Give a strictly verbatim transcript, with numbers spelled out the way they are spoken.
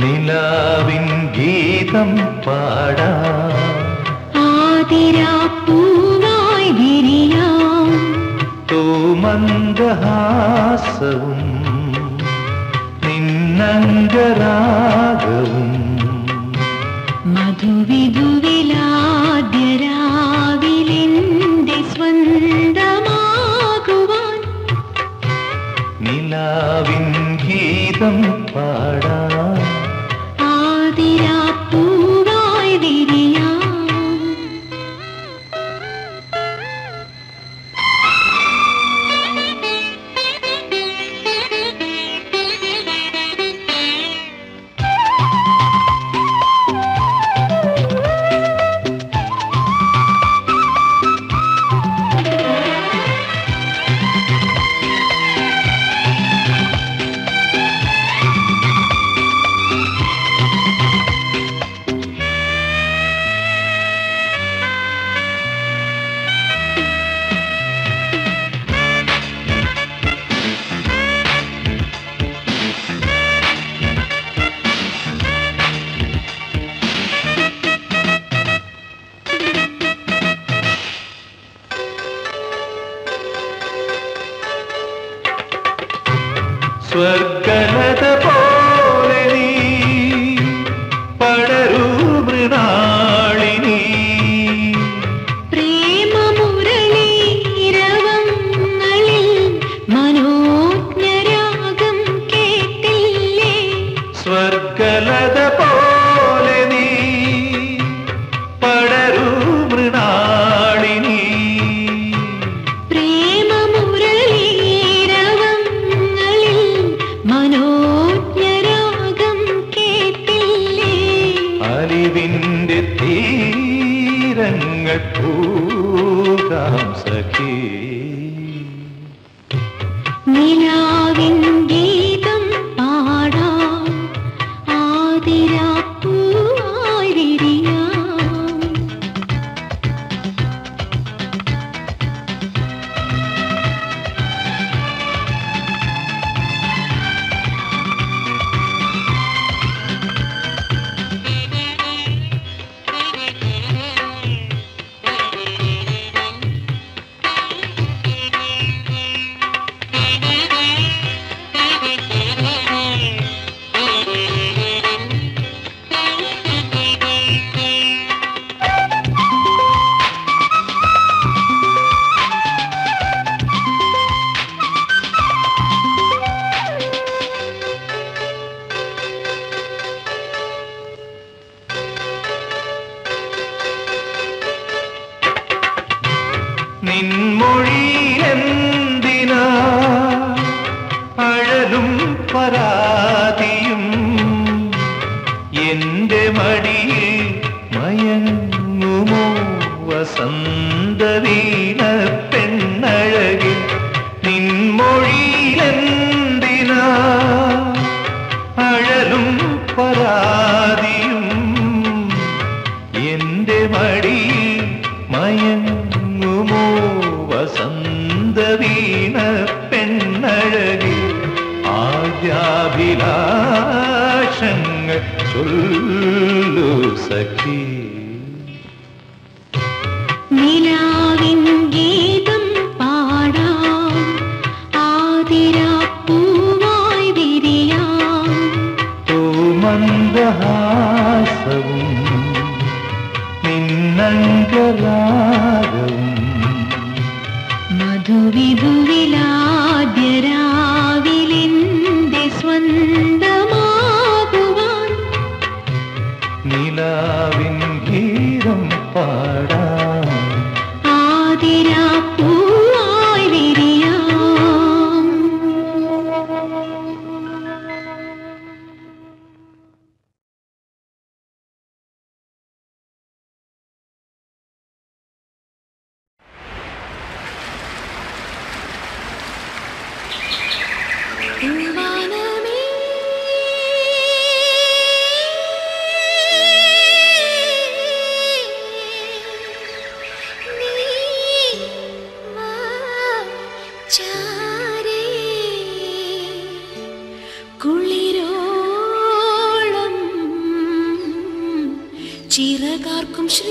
നിലാവിൻ ഗീതം പാടാം ആതിരാ പൂവായി വിരിയാം തൂമന്ദഹാസവും നിന്നംഗരാഗവും മധുവിധുവിലാദ്യ രാവിലെന്റെ സ്വന്തമാകുവാൻ നിലാവിൻ ഗീതം പാടാം സ്വർഗലത പോലെ നീ പടരൂ മൃണാളിനി പ്രേമമുരളീരവങ്ങളിൽ മനോജ്ഞരാഗം കേട്ടില്ലേ സ്വർഗലത പോലെ നീ പടരൂ മൃണാളിനി തീരങ്ങൾ പൂകാം സഖി നിലാവിൻ ഗീതം പാടാം ആതിരാ പൂവായി വിരിയാം നിൻമൊഴി എന്തിനാ അഴലും പരാതിയും എൻ്റെ മടിയിൽ മയങ്ങുമോ വസന്തവീണ പെണ്ണഴകിൽ നിൻമൊഴി എന്തിനാ അഴലും പരാതിയും എൻ്റെ മടിയിൽ മയങ്ങ വസന്തവീണ പെണ്ണഴകി ആദ്യാഭിലാഷങ്ങൾ ചൊല്ലു സഖി നിലാവിൻ ഗീതം പാടാം ആതിരാ പൂവായി വിരിയാം തൂമന്ദഹാസവും നിന്നംഗരാഗവും മധുവിധുവിലാദ്യ രാവിലെന്റെ സ്വന്തമാകുവാൻ നിലാവിൻ ഗീതം പാടാം ആതിരാ പൂവായി വിരിയാം Thank you. ഉലകാർക്കും ശ്രീരാഗമാ